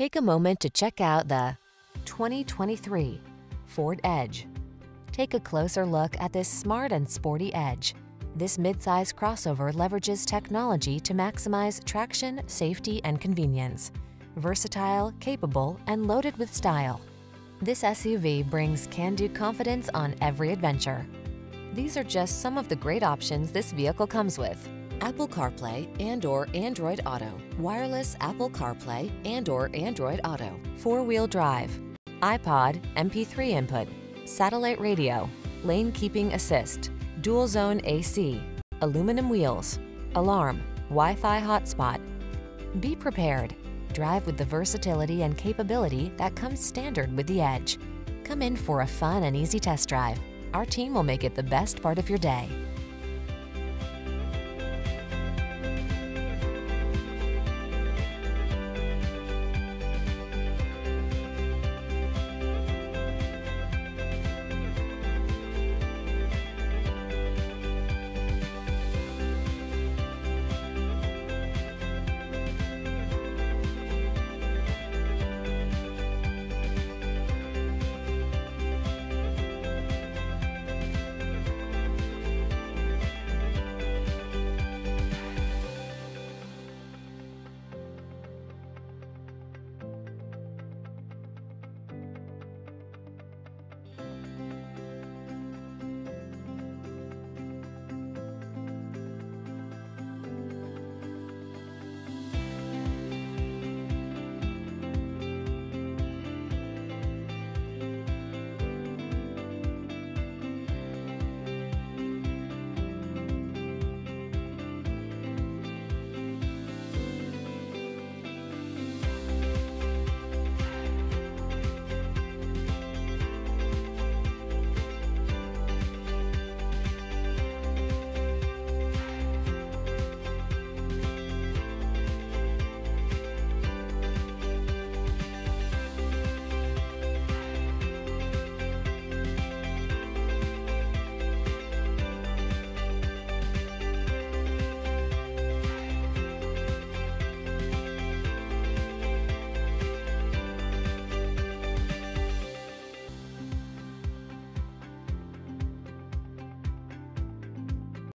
Take a moment to check out the 2023 Ford Edge. Take a closer look at this smart and sporty Edge. This midsize crossover leverages technology to maximize traction, safety, and convenience. Versatile, capable, and loaded with style. This SUV brings can-do confidence on every adventure. These are just some of the great options this vehicle comes with: Apple CarPlay and/or Android Auto, wireless Apple CarPlay and/or Android Auto, four-wheel drive, iPod, MP3 input, satellite radio, lane keeping assist, dual zone AC, aluminum wheels, alarm, Wi-Fi hotspot. Be prepared. Drive with the versatility and capability that comes standard with the Edge. Come in for a fun and easy test drive. Our team will make it the best part of your day.